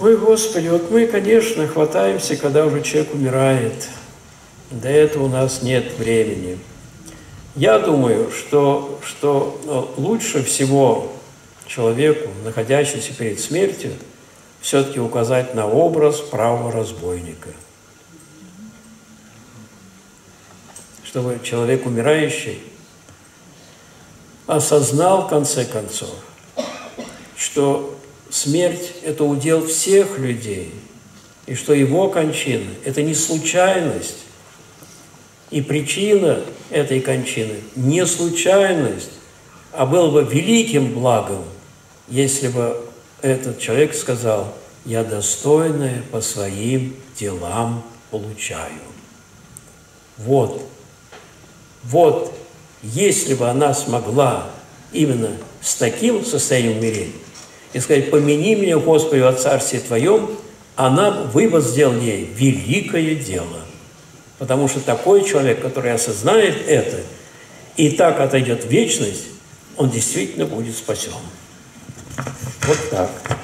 Ой, Господи, вот мы, конечно, хватаемся, когда уже человек умирает. До этого у нас нет времени. Я думаю, что лучше всего человеку, находящемуся перед смертью, все-таки указать на образ правого разбойника. Чтобы человек умирающий осознал, в конце концов, что смерть – это удел всех людей, и что его кончина – это не случайность, и причина этой кончины – не случайность, а было бы великим благом, если бы этот человек сказал: «Я достойное по своим делам получаю». Вот, если бы она смогла именно с таким состоянием умереть и сказать: «Помяни меня, Господи, во Царстве Твоем», вы бы сделали ей великое дело. Потому что такой человек, который осознает это и так отойдет в вечность, он действительно будет спасен. Вот так.